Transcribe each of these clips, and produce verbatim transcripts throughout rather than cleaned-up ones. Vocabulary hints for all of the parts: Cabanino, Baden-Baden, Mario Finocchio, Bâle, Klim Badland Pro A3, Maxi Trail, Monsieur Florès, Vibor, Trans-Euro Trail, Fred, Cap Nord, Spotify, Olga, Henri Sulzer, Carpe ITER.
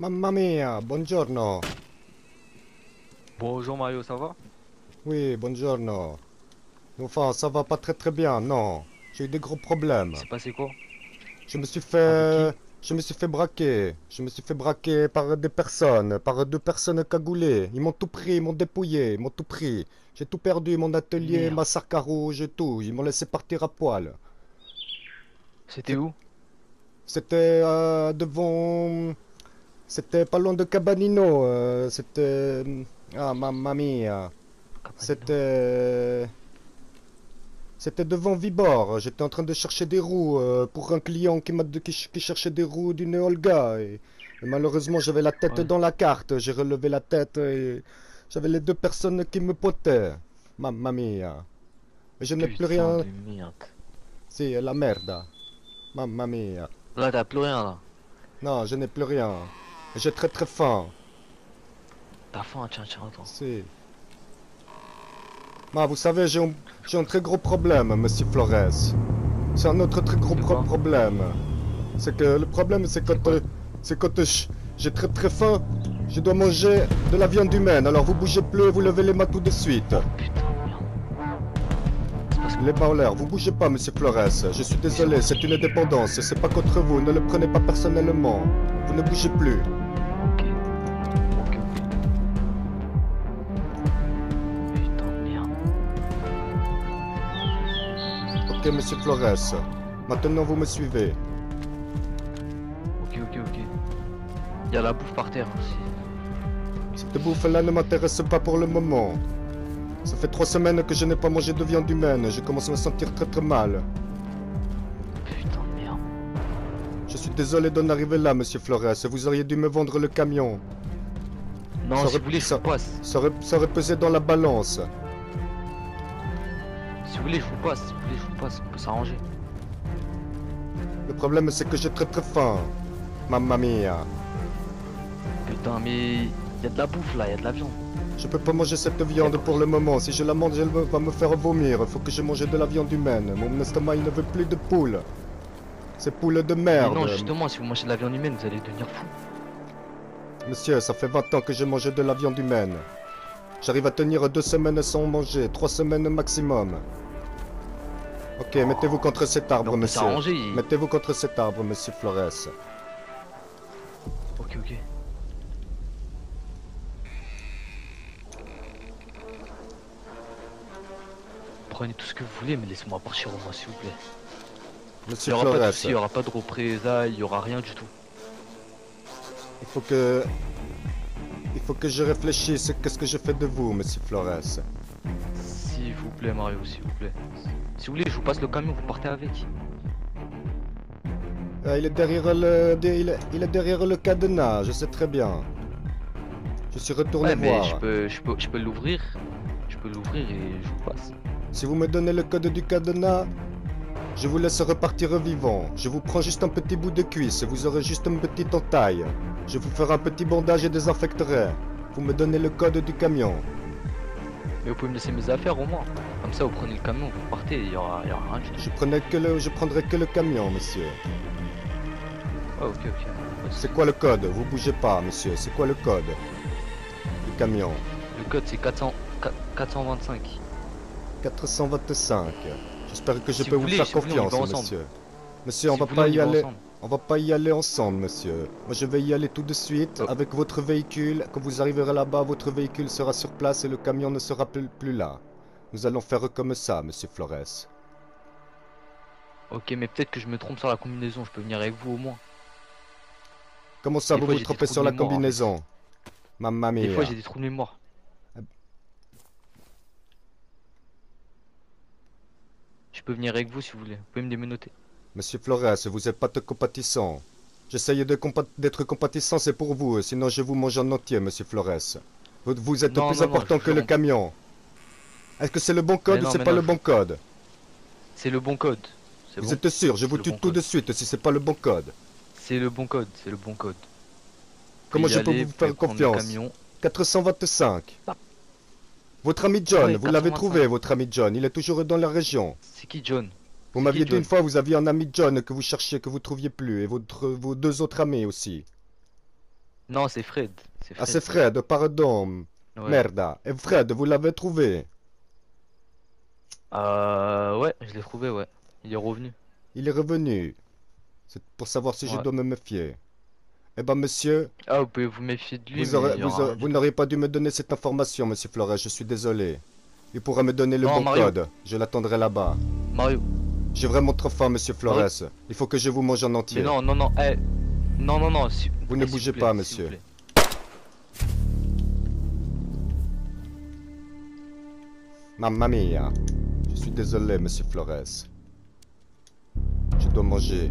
Mamma mia, buongiorno. Bonjour Mario, ça va? Oui, buongiorno. Enfin, ça va pas très très bien, non. J'ai eu des gros problèmes. C'est passé quoi? Je me suis fait... Je me suis fait braquer. Je me suis fait braquer par des personnes, par deux personnes cagoulées. Ils m'ont tout pris, ils m'ont dépouillé, ils m'ont tout pris. J'ai tout perdu, mon atelier, Merde. ma sarc à rouge et tout. Ils m'ont laissé partir à poil. C'était où? C'était euh, devant... C'était pas loin de Cabanino. Euh, C'était... Ah, mamma mia. C'était... C'était devant Vibor, j'étais en train de chercher des roues euh, pour un client qui, qui, ch qui cherchait des roues d'une Olga. Et, et malheureusement, j'avais la tête ouais. dans la carte, j'ai relevé la tête et j'avais les deux personnes qui me potaient. Mamma mia. Et je n'ai plus rien. C'est la merde. Mamma mia. Là, t'as plus rien là. Non, je n'ai plus rien. J'ai très très faim. T'as faim, tiens, tiens, attends. Si. Ah, vous savez, j'ai un, un très gros problème, Monsieur Florès. C'est un autre très gros pro problème. C'est que le problème, c'est quand, euh, quand euh, j'ai très très faim, je dois manger de la viande humaine. Alors vous bougez plus, vous levez les mains tout de suite. Oh, putain, merde. Les bauleurs, vous bougez pas, Monsieur Florès. Je suis désolé, c'est une dépendance. C'est pas contre vous, ne le prenez pas personnellement. Vous ne bougez plus. Ok, Monsieur Florès. Maintenant, vous me suivez. Ok, ok, ok. Il y a la bouffe par terre aussi. Cette bouffe-là ne m'intéresse pas pour le moment. Ça fait trois semaines que je n'ai pas mangé de viande humaine. Je commence à me sentir très très mal. Putain de merde. Je suis désolé d'en arriver là, Monsieur Florès. Vous auriez dû me vendre le camion. Non, ça aurait, voulez, ça, je passe. Ça, aurait, ça aurait pesé dans la balance. Si vous voulez, je vous passe, si vous voulez, je vous passe, on peut s'arranger. Le problème, c'est que j'ai très très faim. Mamma mia. Putain, mais il y a de la bouffe là, il y a de la viande. Je peux pas manger cette viande pour le moment. Si je la mange, elle va me faire vomir. Faut que je mange de la viande humaine. Mon estomac, il ne veut plus de poule. Ces poules de merde. Mais non, justement, si vous mangez de la viande humaine, vous allez devenir fou. Monsieur, ça fait vingt ans que je mange de la viande humaine. J'arrive à tenir deux semaines sans manger, trois semaines maximum. Ok, oh. mettez-vous contre cet arbre, donc, monsieur. Il... Mettez-vous contre cet arbre, Monsieur Florès. Ok, ok. Prenez tout ce que vous voulez, mais laissez-moi partir au moins, s'il vous plaît. Monsieur il y Florès. Soucis, il n'y aura pas de représailles, il n'y aura rien du tout. Il faut que... Il faut que je réfléchisse, qu'est-ce que je fais de vous, Monsieur Florès? S'il vous plaît, Mario, s'il vous plaît. Si vous voulez, je vous passe le camion, vous partez avec. Euh, il est derrière le... Il est, il est derrière le cadenas, je sais très bien. Je suis retourné ouais, mais voir. Je peux, je peux, je peux l'ouvrir. Je peux l'ouvrir et je vous passe. Si vous me donnez le code du cadenas, je vous laisse repartir vivant. Je vous prends juste un petit bout de cuisse, vous aurez juste une petite entaille. Je vous ferai un petit bandage et désinfecterai. Vous me donnez le code du camion. Mais vous pouvez me laisser mes affaires au moins. Comme ça, vous prenez le camion, vous partez, il y aura, il y aura rien. Je prenais que le, je prendrai que le camion, monsieur. Oh, ok, ok. C'est quoi le code? Vous bougez pas, monsieur. C'est quoi le code du camion? Le code, c'est quatre cents, quatre cent vingt-cinq. quatre cent vingt-cinq. J'espère que je si peux vous, voulez, vous faire si confiance, vous voulez, on monsieur. Monsieur, si on va pas voulez, y on aller. Ensemble. On va pas y aller ensemble, monsieur. Moi, je vais y aller tout de suite oh. avec votre véhicule. Quand vous arriverez là-bas, votre véhicule sera sur place et le camion ne sera plus là. Nous allons faire comme ça, Monsieur Florès. Ok, mais peut-être que je me trompe sur la combinaison. Je peux venir avec vous au moins. Comment ça, des vous fois, vous trompez sur la mémoire, combinaison en fait. Mamma mia. Des fois, j'ai des trous de mémoire. Je peux venir avec vous si vous voulez. Vous pouvez me démenoter. Monsieur Florès, vous n'êtes pas compatissant. J'essaye d'être compa compatissant, c'est pour vous, sinon je vous mange en entier, Monsieur Florès. Vous, vous êtes non, plus non, important non, que le camion. Est-ce que c'est le bon code mais ou c'est pas, je... pas le bon code? C'est le bon code. Vous êtes sûr? Je vous tue bon tout code. de suite si c'est pas le bon code. C'est le bon code, c'est le bon code. Comment je peux aller, vous faire confiance? Quatre cent vingt-cinq. Ah. Votre ami John, vous l'avez trouvé, votre ami John, il est toujours dans la région. C'est qui John? Vous m'aviez dit une fois, vous aviez un ami John que vous cherchiez, que vous trouviez plus, et votre, vos deux autres amis aussi. Non, c'est Fred. Fred. Ah, c'est Fred, pardon. Ouais. Merda. Et Fred, vous l'avez trouvé? Euh... Ouais, je l'ai trouvé, ouais. Il est revenu. Il est revenu. C'est pour savoir si ouais. je dois me méfier. Eh ben, monsieur... Ah, vous pouvez vous méfier de lui. Vous n'auriez vous aura... pas dû me donner cette information, monsieur Florès. Je suis désolé. Il pourra me donner le non, bon Mario. code. Je l'attendrai là-bas. Mario. J'ai vraiment trop faim, monsieur Florès. Mario. Il faut que je vous mange en entier. Mais non, non, non. Eh... Non, non, non. Si... Vous ne bougez plaît, pas, monsieur. Mamma mia. Je suis désolé, monsieur Florès. Je dois manger.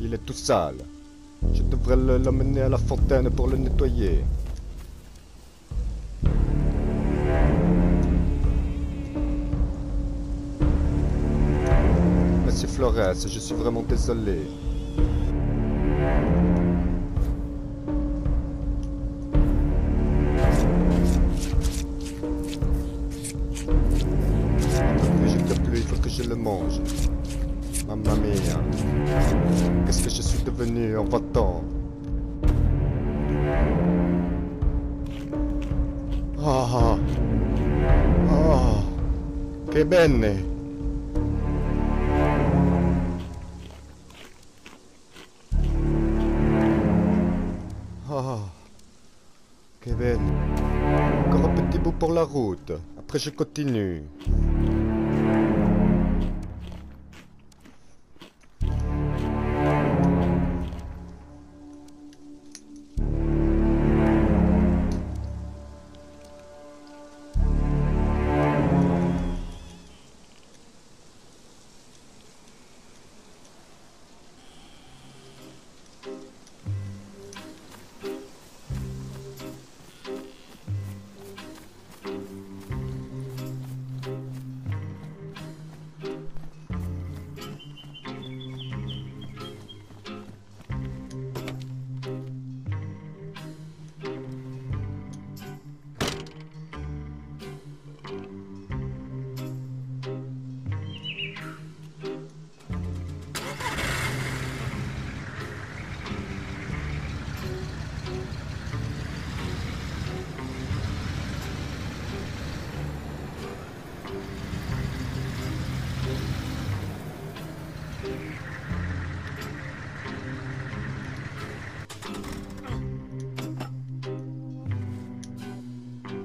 Il est tout sale. Je devrais l'amener à la fontaine pour le nettoyer. Monsieur Florès, je suis vraiment désolé. Je le mange. Mamma mia. Qu'est-ce que je suis devenu en votant? Oh. Oh. Che bene. Oh. Che bene. Encore un petit bout pour la route. Après je continue.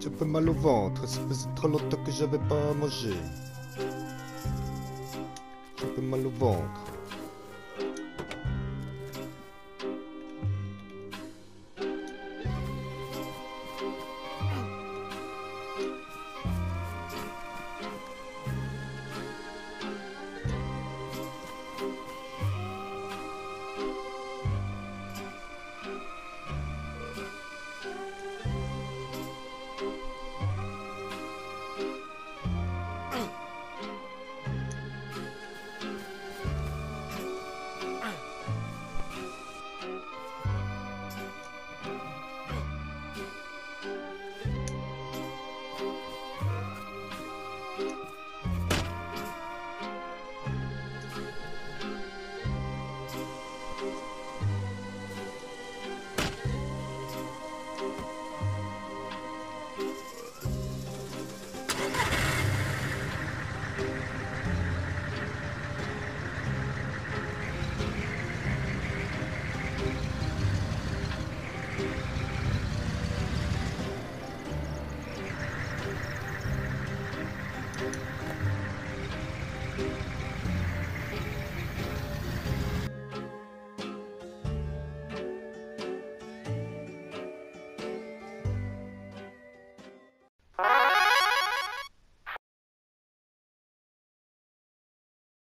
Un peu mal au ventre, ça faisait trop longtemps que j'avais pas mangé. J'ai un peu mal au ventre.